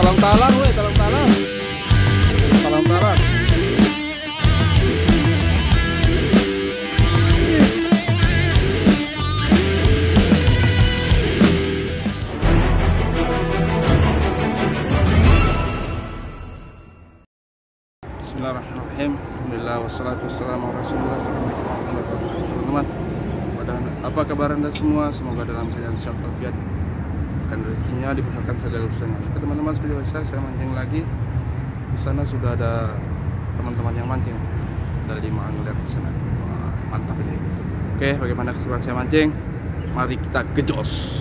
talang-talang, weh, talang-talang. Talang-talang. Bismillahirrahmanirrahim. Alhamdulillah wassalatu wassalamu ala rasulillah. Assalamualaikum warahmatullahi wabarakatuh. Teman-teman, apa kabar Anda semua? Semoga dalam keadaan sehat walafiat, akan rezekinya diberkahi segala urusannya. Teman-teman, seperti biasa saya mancing lagi. Di sana sudah ada teman-teman yang mancing. Ada 5 angler di sana. Wah, mantap ini. Oke, bagaimana keseruan saya mancing? Mari kita gejos.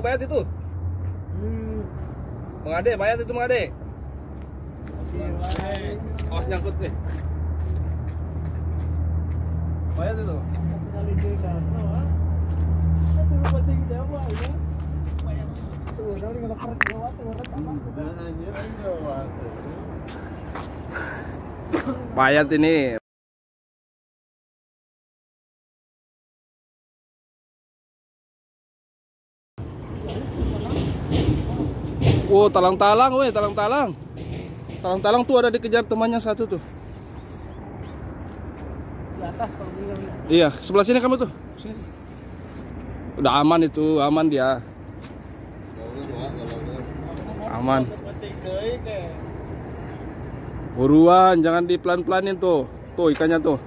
Bayat itu mengade, bayat itu mengade. Awas nyangkut nih. Bayat itu bayat ini. Oh, talang-talang, weh, talang-talang. Talang-talang tuh ada dikejar temannya satu tuh. Di atas kalau bilang. Iya, sebelah sini kamu tuh. Sini. Udah aman itu, aman dia. Aman. Buruan, jangan dipelan-pelanin tuh. Tuh ikannya tuh.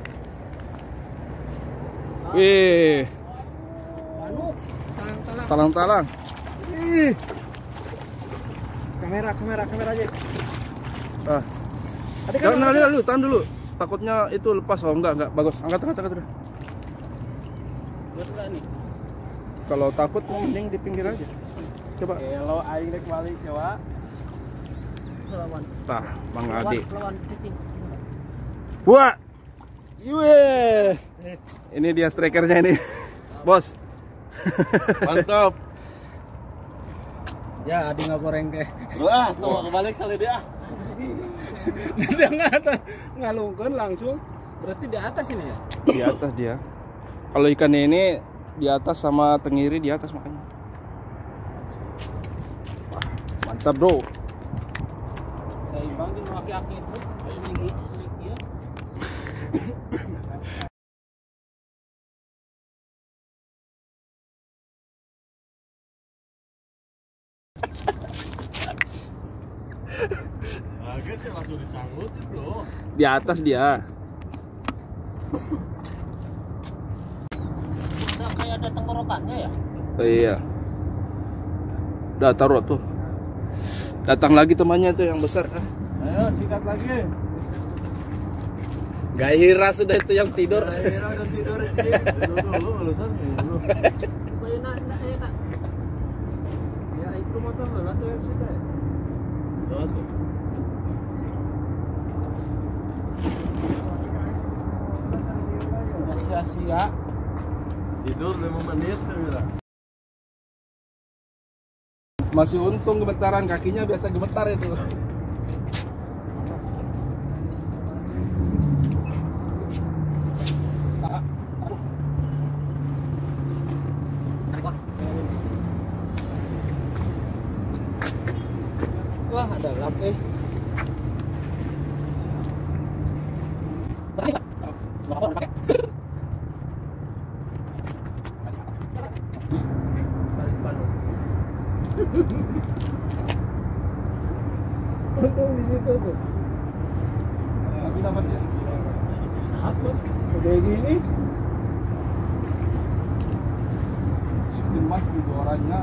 Wih. Talang-talang. Ih. Kamera aja. Ah. Jangan dulu, tahan dulu. Takutnya itu lepas. Oh, enggak, bagus. Angkat. Kalau takut mending di pinggir aja. Coba. Kalau aing rek balik coba. Selawan. Tah, Bang Ade. Wah. Yue. Ini dia strikernya ini. Bos. Mantap. Ya, adi nggak goreng teh. Wah, tuh kebalik kali dia. Dia ngalungkan langsung. Berarti di atas ini ya? Di atas dia. Kalau ikannya ini di atas sama tengiri di atas makanya. Wah, mantap bro. Saya bang di kaki-kaki itu, ini ya. Bagus ya, langsung disangkut bro. Di atas dia. Bisa kayak ada tenggorokannya ya? Oh, iya. Udah taruh tuh. Datang lagi temannya tuh yang besar. Ayo sikat lagi. Gairah sudah itu yang tidur. Gairah yang tidur sih. Dulu urusan dulu. Boleh nak ya kak? Ya itu motor lah tuh website ya. Sia-sia tidur 5 menit saya bilang. Masih untung gemetaran kakinya, biasa gemetar itu. Wah, ada lap nih. dito to. Binabat yan. Hapon. Pagdegini. Mas dito orangnya.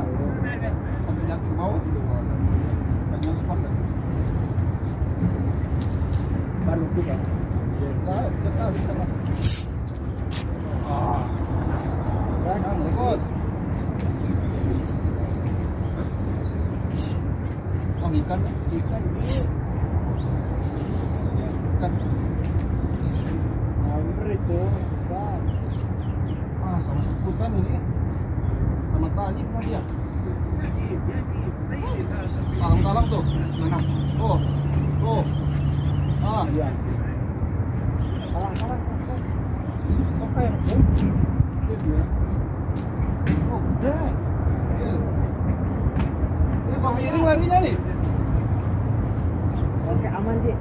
Pagkanya tumaw dito orang. Pagkanya tumaw. Baru kita. Kita bisa lah. Ah. Rasanya ikut. Ikan, ikan, ikan. Hampir itu, ah, sama seputan ini, sama tali kan dia. Talang-talang tuh, mana? Oh, oh, ah, ya. Talang-talang, oke, itu dia. Oh, deh. Ini bahaya ini larinya nih. Aman sih.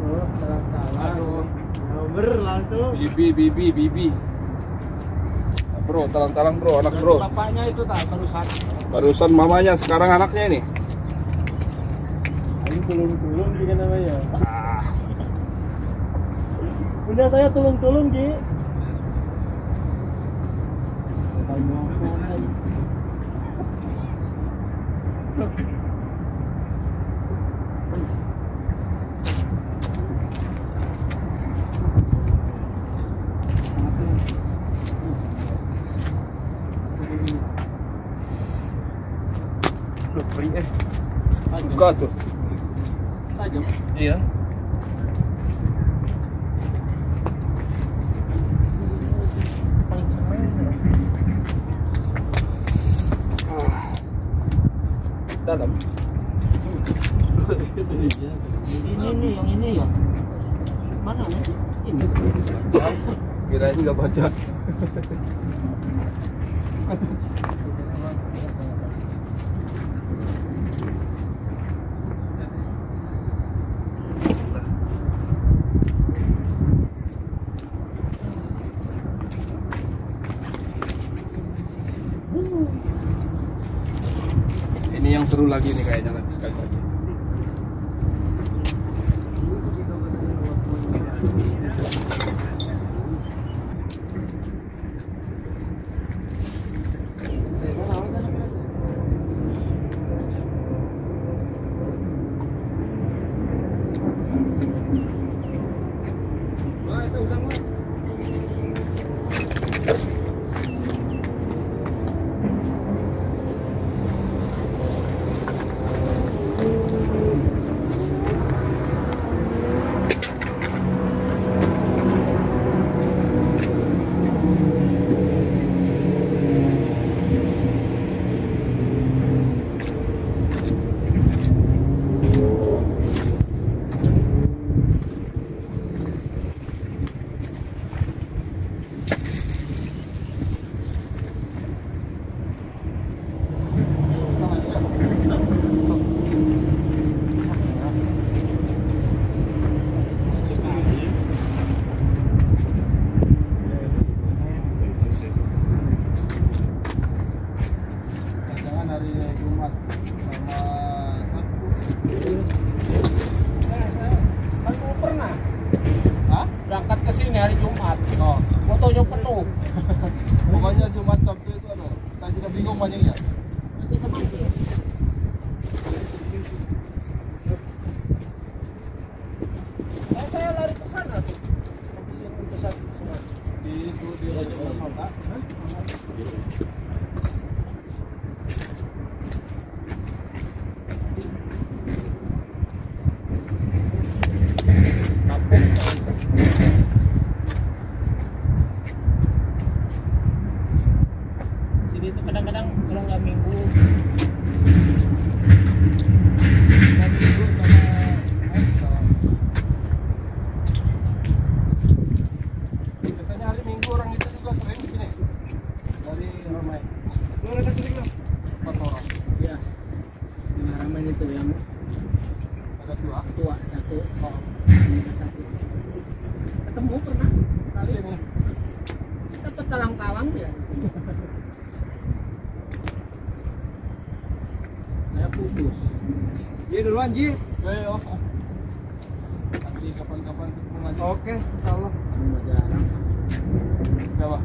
Oh, talang-talang. Nomor langsung. Bibi. Bro, talang-talang bro, anak bro. Bapaknya itu tak barusan. Barusan mamanya, sekarang anaknya ini. Ini tulung-tulung juga namanya. Ah. Bunda saya tulung-tulung, Ji. Buka tuh. Tajam. Iya. Dalam. Ini nih yang ini ya. Mana nih? Ini. Kirain nggak baca. Ini yang seru lagi nih kayaknya lagi sekali lagi. Saya putus. Ji duluan Ji. masih kapan-kapan mengajak. Oke, insyaallah. Siapa?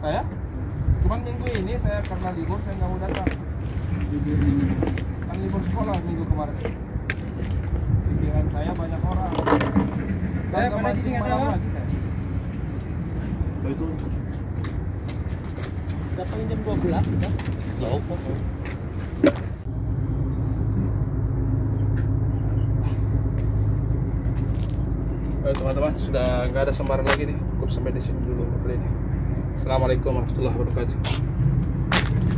Saya? Cuman minggu ini saya karena libur saya nggak mau datang. Kan libur sekolah minggu kemarin. Pikiran saya banyak orang. Saya pernah jadi nggak tahu. Betul. Siapa pinjam 12 bisa? Jauh kok. Teman-teman, sudah nggak ada sembarang lagi nih. Cukup sampai di sini dulu kali ini. Assalamualaikum warahmatullahi wabarakatuh.